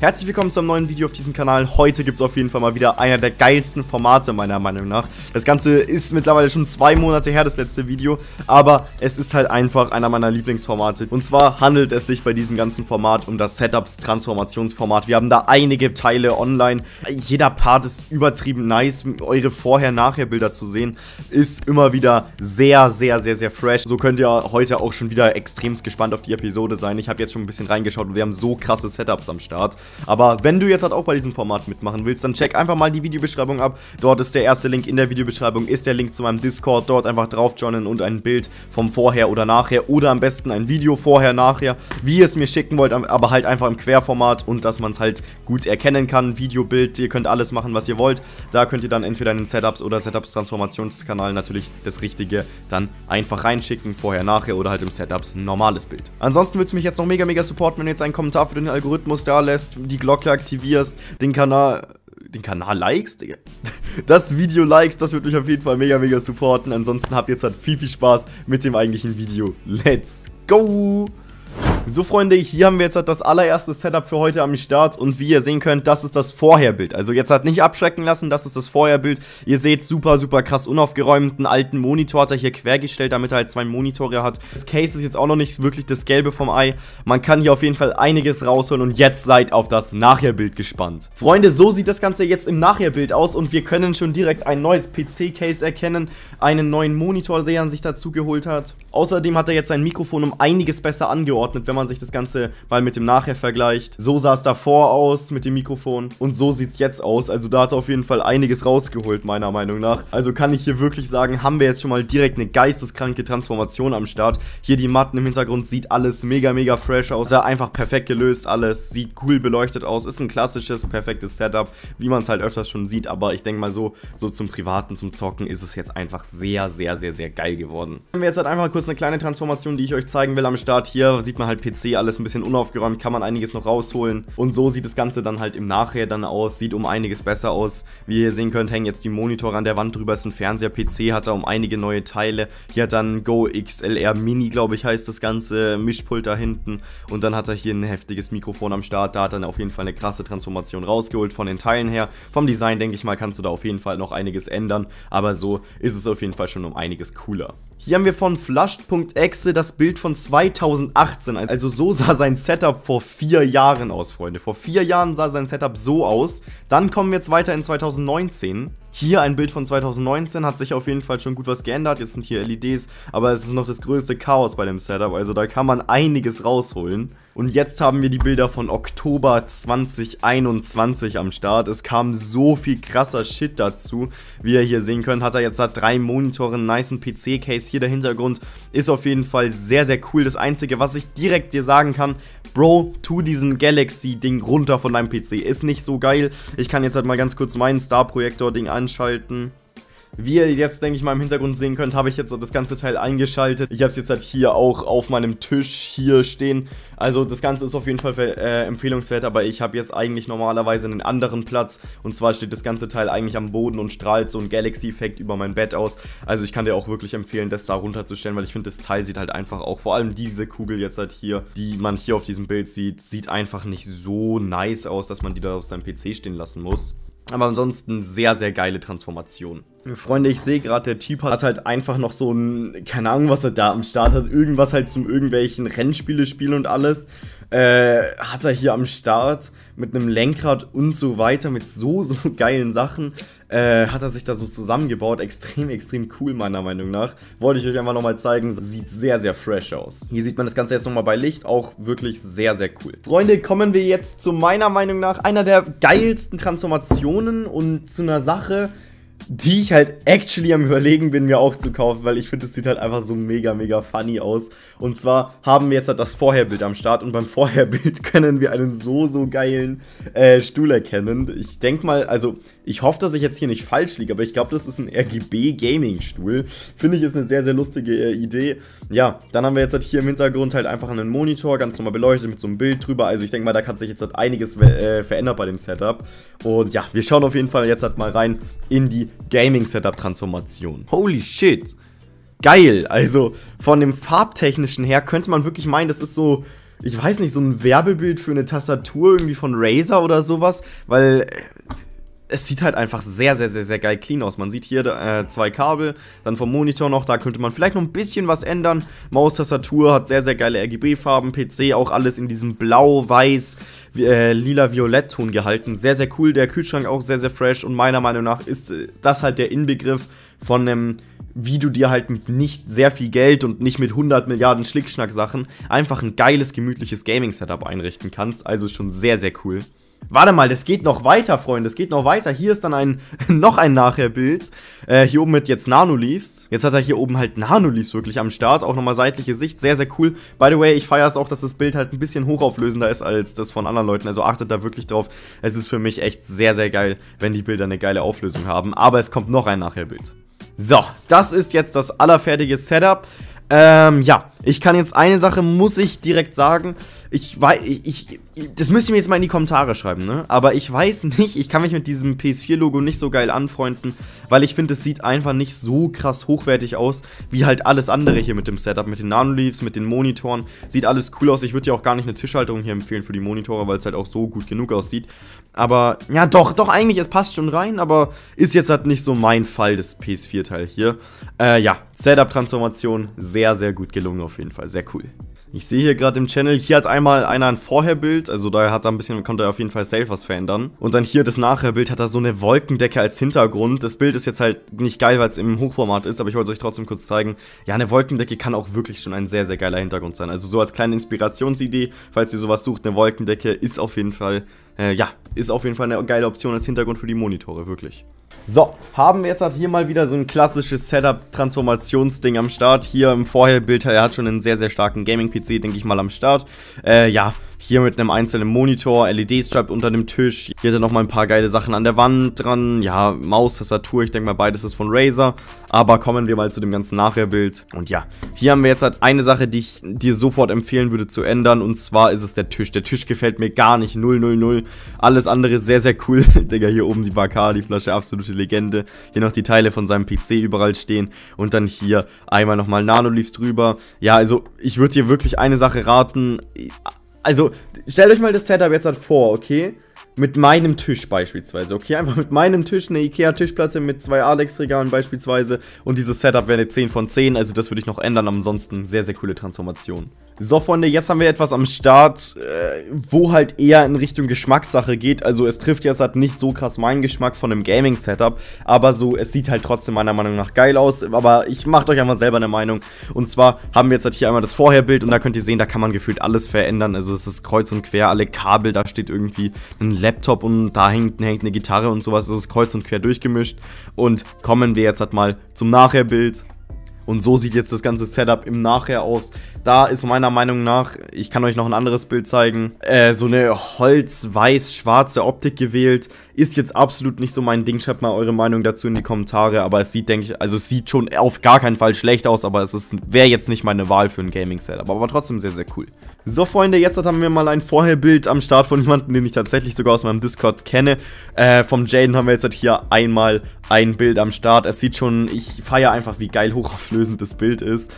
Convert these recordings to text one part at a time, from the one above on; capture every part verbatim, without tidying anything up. Herzlich willkommen zum neuen Video auf diesem Kanal. Heute gibt es auf jeden Fall mal wieder einer der geilsten Formate meiner Meinung nach. Das Ganze ist mittlerweile schon zwei Monate her, das letzte Video, aber es ist halt einfach einer meiner Lieblingsformate. Und zwar handelt es sich bei diesem ganzen Format um das Setups-Transformationsformat. Wir haben da einige Teile online. Jeder Part ist übertrieben nice. Eure Vorher-Nachher-Bilder zu sehen, ist immer wieder sehr, sehr, sehr, sehr fresh. So könnt ihr heute auch schon wieder extremst gespannt auf die Episode sein. Ich habe jetzt schon ein bisschen reingeschaut und wir haben so krasse Setups am Start. Aber wenn du jetzt halt auch bei diesem Format mitmachen willst, dann check einfach mal die Videobeschreibung ab. Dort ist der erste Link in der Videobeschreibung, ist der Link zu meinem Discord. Dort einfach draufjoinen und ein Bild vom Vorher oder Nachher oder am besten ein Video Vorher, Nachher, wie ihr es mir schicken wollt, aber halt einfach im Querformat und dass man es halt gut erkennen kann. Video, Bild, ihr könnt alles machen, was ihr wollt. Da könnt ihr dann entweder in den Setups oder Setups-Transformationskanal natürlich das Richtige dann einfach reinschicken. Vorher, Nachher oder halt im Setups ein normales Bild. Ansonsten würdest du mich jetzt noch mega, mega supporten, wenn du jetzt einen Kommentar für den Algorithmus da lässt, die Glocke aktivierst, den Kanal, den Kanal likest, Digga. Das Video likest, das wird mich auf jeden Fall mega, mega supporten. Ansonsten habt ihr jetzt halt viel, viel Spaß mit dem eigentlichen Video. Let's go! So Freunde, hier haben wir jetzt halt das allererste Setup für heute am Start und wie ihr sehen könnt, das ist das Vorherbild. Also jetzt halt nicht abschrecken lassen, das ist das Vorherbild. Ihr seht super, super krass unaufgeräumten alten Monitor hat er hier quergestellt, damit er halt zwei Monitore hat. Das Case ist jetzt auch noch nicht wirklich das Gelbe vom Ei. Man kann hier auf jeden Fall einiges rausholen und jetzt seid auf das Nachherbild gespannt. Freunde, so sieht das Ganze jetzt im Nachherbild aus und wir können schon direkt ein neues P C-Case erkennen, einen neuen Monitor, den er sich dazu geholt hat. Außerdem hat er jetzt sein Mikrofon um einiges besser angeordnet, wenn man sich das Ganze mal mit dem Nachher vergleicht. So sah es davor aus mit dem Mikrofon und so sieht es jetzt aus. Also da hat er auf jeden Fall einiges rausgeholt, meiner Meinung nach. Also kann ich hier wirklich sagen, haben wir jetzt schon mal direkt eine geisteskranke Transformation am Start. Hier die Matten im Hintergrund, sieht alles mega, mega fresh aus. Da einfach perfekt gelöst alles, sieht cool beleuchtet aus. Ist ein klassisches, perfektes Setup, wie man es halt öfters schon sieht. Aber ich denke mal so, so zum Privaten, zum Zocken ist es jetzt einfach sehr, sehr, sehr, sehr geil geworden. Haben wir jetzt halt einfach kurz eine kleine Transformation, die ich euch zeigen will am Start. Hier sieht man halt P C, alles ein bisschen unaufgeräumt, kann man einiges noch rausholen und so sieht das Ganze dann halt im Nachher dann aus, sieht um einiges besser aus. Wie ihr sehen könnt, hängen jetzt die Monitore an der Wand drüber, ist ein Fernseher, P C hat er um einige neue Teile, hier hat dann Go X L R Mini, glaube ich, heißt das Ganze, Mischpult da hinten und dann hat er hier ein heftiges Mikrofon am Start, da hat er dann auf jeden Fall eine krasse Transformation rausgeholt von den Teilen her. Vom Design, denke ich mal, kannst du da auf jeden Fall noch einiges ändern, aber so ist es auf jeden Fall schon um einiges cooler. Hier haben wir von Flushed.exe das Bild von zweitausendachtzehn, also Also so sah sein Setup vor vier Jahren aus, Freunde. Vor vier Jahren sah sein Setup so aus. Dann kommen wir jetzt weiter in zweitausendneunzehn. Hier ein Bild von zweitausendneunzehn, hat sich auf jeden Fall schon gut was geändert. Jetzt sind hier L E Ds, aber es ist noch das größte Chaos bei dem Setup. Also da kann man einiges rausholen. Und jetzt haben wir die Bilder von Oktober zweitausendeinundzwanzig am Start. Es kam so viel krasser Shit dazu. Wie ihr hier sehen könnt, hat er jetzt halt drei Monitore, einen nicen P C-Case. Hier der Hintergrund ist auf jeden Fall sehr, sehr cool. Das Einzige, was ich direkt dir sagen kann, Bro, tu diesen Galaxy-Ding runter von deinem P C. Ist nicht so geil. Ich kann jetzt halt mal ganz kurz meinen Star-Projektor-Ding anschalten. Wie ihr jetzt, denke ich mal, im Hintergrund sehen könnt, habe ich jetzt das ganze Teil eingeschaltet. Ich habe es jetzt halt hier auch auf meinem Tisch hier stehen. Also das Ganze ist auf jeden Fall äh, empfehlenswert, aber ich habe jetzt eigentlich normalerweise einen anderen Platz. Und zwar steht das ganze Teil eigentlich am Boden und strahlt so ein Galaxy-Effekt über mein Bett aus. Also ich kann dir auch wirklich empfehlen, das da runterzustellen, weil ich finde, das Teil sieht halt einfach auch, vor allem diese Kugel jetzt halt hier, die man hier auf diesem Bild sieht, sieht einfach nicht so nice aus, dass man die da auf seinem P C stehen lassen muss. Aber ansonsten sehr, sehr geile Transformation. Freunde, ich sehe gerade, der Typ hat halt einfach noch so ein, keine Ahnung, was er da am Start hat, irgendwas halt zum irgendwelchen Rennspiele spielen und alles, äh, hat er hier am Start mit einem Lenkrad und so weiter, mit so, so geilen Sachen, äh, hat er sich da so zusammengebaut, extrem, extrem cool meiner Meinung nach, wollte ich euch einfach nochmal zeigen, sieht sehr, sehr fresh aus. Hier sieht man das Ganze jetzt nochmal bei Licht, auch wirklich sehr, sehr cool. Freunde, kommen wir jetzt zu meiner Meinung nach einer der geilsten Transformationen und zu einer Sache, die ich halt actually am Überlegen bin, mir auch zu kaufen, weil ich finde, es sieht halt einfach so mega, mega funny aus. Und zwar haben wir jetzt halt das Vorherbild am Start und beim Vorherbild können wir einen so, so geilen äh, Stuhl erkennen. Ich denke mal, also ich hoffe, dass ich jetzt hier nicht falsch liege, aber ich glaube, das ist ein R G B-Gaming-Stuhl. Finde ich, ist eine sehr, sehr lustige äh, Idee. Ja, dann haben wir jetzt halt hier im Hintergrund halt einfach einen Monitor, ganz normal beleuchtet mit so einem Bild drüber. Also ich denke mal, da hat sich jetzt halt einiges äh, verändert bei dem Setup. Und ja, wir schauen auf jeden Fall jetzt halt mal rein in die Gaming-Setup-Transformation. Holy shit. Geil. Also von dem Farbtechnischen her könnte man wirklich meinen, das ist so ich weiß nicht, so ein Werbebild für eine Tastatur irgendwie von Razer oder sowas, weil es sieht halt einfach sehr, sehr, sehr, sehr geil clean aus. Man sieht hier äh, zwei Kabel, dann vom Monitor noch, da könnte man vielleicht noch ein bisschen was ändern. Maustastatur hat sehr, sehr geile R G B-Farben, P C auch alles in diesem blau, weiß, äh, lila, violett Ton gehalten. Sehr, sehr cool, der Kühlschrank auch sehr, sehr fresh und meiner Meinung nach ist das halt der Inbegriff von einem, wie du dir halt mit nicht sehr viel Geld und nicht mit hundert Milliarden Schnickschnack-Sachen einfach ein geiles, gemütliches Gaming-Setup einrichten kannst. Also schon sehr, sehr cool. Warte mal, das geht noch weiter, Freunde, das geht noch weiter. Hier ist dann ein, noch ein Nachherbild. Äh, hier oben mit jetzt Nanoleafs. Jetzt hat er hier oben halt Nanoleafs wirklich am Start. Auch nochmal seitliche Sicht, sehr, sehr cool. By the way, ich feiere es auch, dass das Bild halt ein bisschen hochauflösender ist als das von anderen Leuten. Also achtet da wirklich drauf. Es ist für mich echt sehr, sehr geil, wenn die Bilder eine geile Auflösung haben. Aber es kommt noch ein Nachherbild. So, das ist jetzt das allerfertige Setup. Ähm, ja, ich kann jetzt eine Sache, muss ich direkt sagen, ich weiß, ich, ich, das müsst ihr mir jetzt mal in die Kommentare schreiben, ne, aber ich weiß nicht, ich kann mich mit diesem P S vier Logo nicht so geil anfreunden, weil ich finde, es sieht einfach nicht so krass hochwertig aus, wie halt alles andere hier mit dem Setup, mit den Nanoleafs, mit den Monitoren, sieht alles cool aus, ich würde ja auch gar nicht eine Tischhalterung hier empfehlen für die Monitore, weil es halt auch so gut genug aussieht, aber, ja doch, doch, eigentlich, es passt schon rein, aber ist jetzt halt nicht so mein Fall, das P S vier Teil hier, äh, ja, Setup-Transformation, sehr Sehr, sehr gut gelungen auf jeden Fall, sehr cool. Ich sehe hier gerade im Channel, hier hat einmal einer ein Vorherbild, also da hat er ein bisschen, konnte er auf jeden Fall safe was verändern. Und dann hier das Nachherbild, hat er so eine Wolkendecke als Hintergrund. Das Bild ist jetzt halt nicht geil, weil es im Hochformat ist, aber ich wollte es euch trotzdem kurz zeigen. Ja, eine Wolkendecke kann auch wirklich schon ein sehr, sehr geiler Hintergrund sein. Also so als kleine Inspirationsidee, falls ihr sowas sucht, eine Wolkendecke ist auf jeden Fall, äh, ja, ist auf jeden Fall eine geile Option als Hintergrund für die Monitore, wirklich. So, haben wir jetzt halt hier mal wieder so ein klassisches Setup-Transformationsding am Start. Hier im Vorherbild, er hat schon einen sehr, sehr starken Gaming-P C, denke ich mal, am Start. Äh, ja, hier mit einem einzelnen Monitor, L E D-Strap unter dem Tisch. Hier hat er nochmal ein paar geile Sachen an der Wand dran. Ja, Maus, Tastatur, ich denke mal, beides ist von Razer. Aber kommen wir mal zu dem ganzen Nachherbild. Und ja, hier haben wir jetzt halt eine Sache, die ich dir sofort empfehlen würde zu ändern. Und zwar ist es der Tisch. Der Tisch gefällt mir gar nicht, null null null. Alles andere sehr, sehr cool. Digga, hier oben die Bacardi-Flasche, absolute Legende. Hier noch die Teile von seinem P C überall stehen. Und dann hier einmal nochmal Nanoleafs drüber. Ja, also ich würde dir wirklich eine Sache raten. Also stellt euch mal das Setup jetzt halt vor, okay? Mit meinem Tisch beispielsweise, okay? Einfach mit meinem Tisch, eine Ikea-Tischplatte mit zwei Alex-Regalen beispielsweise. Und dieses Setup wäre eine zehn von zehn, also das würde ich noch ändern. Ansonsten sehr, sehr coole Transformation. So, Freunde, jetzt haben wir etwas am Start, äh, wo halt eher in Richtung Geschmackssache geht. Also es trifft jetzt halt nicht so krass meinen Geschmack von einem Gaming-Setup. Aber so, es sieht halt trotzdem meiner Meinung nach geil aus. Aber ich macht euch einmal selber eine Meinung. Und zwar haben wir jetzt halt hier einmal das Vorherbild und da könnt ihr sehen, da kann man gefühlt alles verändern. Also es ist kreuz und quer, alle Kabel, da steht irgendwie ein Laptop. Laptop und da hängt, hängt eine Gitarre und sowas, das ist kreuz und quer durchgemischt und kommen wir jetzt halt mal zum Nachherbild und so sieht jetzt das ganze Setup im Nachher aus. Da ist meiner Meinung nach, ich kann euch noch ein anderes Bild zeigen, äh, so eine holz-weiß-schwarze Optik gewählt, ist jetzt absolut nicht so mein Ding, schreibt mal eure Meinung dazu in die Kommentare, aber es sieht, denke ich, also es sieht schon auf gar keinen Fall schlecht aus, aber es ist, wäre jetzt nicht meine Wahl für ein Gaming-Setup, aber trotzdem sehr, sehr cool. So, Freunde, jetzt haben wir mal ein Vorherbild am Start von jemandem, den ich tatsächlich sogar aus meinem Discord kenne. Äh, vom Jaden haben wir jetzt hier einmal ein Bild am Start. Es sieht schon, ich feiere einfach, wie geil hochauflösend das Bild ist.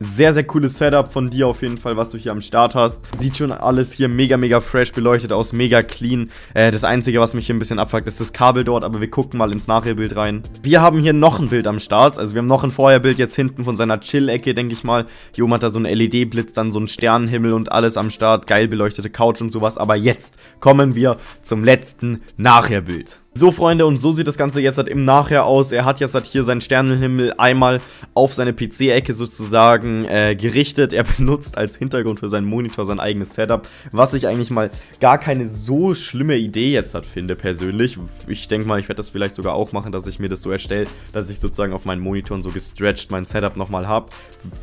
Sehr, sehr cooles Setup von dir auf jeden Fall, was du hier am Start hast. Sieht schon alles hier mega, mega fresh beleuchtet aus, mega clean. Äh, das Einzige, was mich hier ein bisschen abfuckt, ist das Kabel dort, aber wir gucken mal ins Nachherbild rein. Wir haben hier noch ein Bild am Start, also wir haben noch ein Vorherbild jetzt hinten von seiner Chill-Ecke, denke ich mal. Hier oben hat er so einen L E D-Blitz, dann so einen Sternenhimmel und alles am Start. Geil beleuchtete Couch und sowas, aber jetzt kommen wir zum letzten Nachherbild. So, Freunde, und so sieht das Ganze jetzt halt im Nachher aus. Er hat jetzt halt hier seinen Sternenhimmel einmal auf seine P C-Ecke sozusagen äh, gerichtet. Er benutzt als Hintergrund für seinen Monitor sein eigenes Setup, was ich eigentlich mal gar keine so schlimme Idee jetzt halt finde persönlich. Ich denke mal, ich werde das vielleicht sogar auch machen, dass ich mir das so erstelle, dass ich sozusagen auf meinen Monitoren so gestretched mein Setup nochmal habe.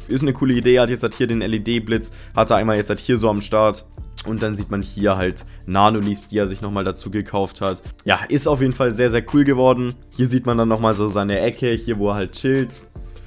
Ist eine coole Idee, er hat jetzt halt hier den L E D-Blitz, hat er einmal jetzt halt hier so am Start. Und dann sieht man hier halt Nanoleafs, die er sich nochmal dazu gekauft hat. Ja, ist auf jeden Fall sehr, sehr cool geworden. Hier sieht man dann nochmal so seine Ecke, hier wo er halt chillt.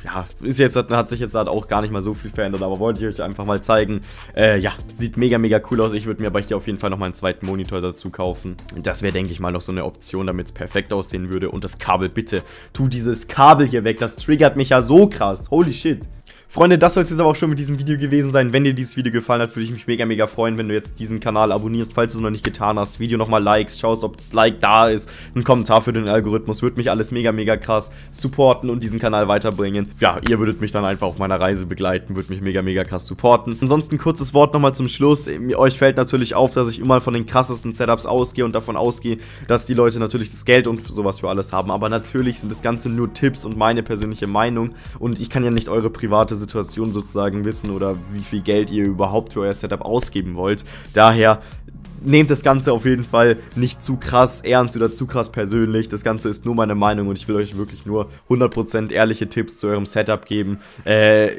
Ja, ist jetzt, hat sich jetzt halt auch gar nicht mal so viel verändert, aber wollte ich euch einfach mal zeigen. Äh, ja, sieht mega, mega cool aus. Ich würde mir aber hier auf jeden Fall nochmal einen zweiten Monitor dazu kaufen. Und das wäre, denke ich mal, noch so eine Option, damit es perfekt aussehen würde. Und das Kabel, bitte, tu dieses Kabel hier weg. Das triggert mich ja so krass. Holy shit. Freunde, das soll es jetzt aber auch schon mit diesem Video gewesen sein. Wenn dir dieses Video gefallen hat, würde ich mich mega, mega freuen, wenn du jetzt diesen Kanal abonnierst, falls du es noch nicht getan hast. Video nochmal likest, schaust, ob Like da ist, ein Kommentar für den Algorithmus. Würde mich alles mega, mega krass supporten und diesen Kanal weiterbringen. Ja, ihr würdet mich dann einfach auf meiner Reise begleiten, würdet mich mega, mega krass supporten. Ansonsten ein kurzes Wort nochmal zum Schluss. Euch fällt natürlich auf, dass ich immer von den krassesten Setups ausgehe und davon ausgehe, dass die Leute natürlich das Geld und sowas für alles haben. Aber natürlich sind das Ganze nur Tipps und meine persönliche Meinung und ich kann ja nicht eure private Situation sozusagen wissen oder wie viel Geld ihr überhaupt für euer Setup ausgeben wollt. Daher nehmt das Ganze auf jeden Fall nicht zu krass ernst oder zu krass persönlich. Das Ganze ist nur meine Meinung und ich will euch wirklich nur hundert Prozent ehrliche Tipps zu eurem Setup geben. Äh,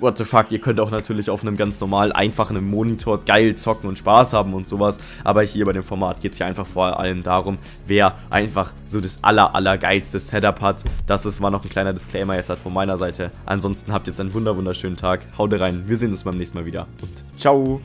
what the fuck, ihr könnt auch natürlich auf einem ganz normalen, einfachen Monitor geil zocken und Spaß haben und sowas. Aber hier bei dem Format geht es ja einfach vor allem darum, wer einfach so das aller, aller geilste Setup hat. Das ist mal noch ein kleiner Disclaimer jetzt halt von meiner Seite. Ansonsten habt jetzt einen wunderschönen Tag. Haut rein, wir sehen uns beim nächsten Mal wieder und ciao!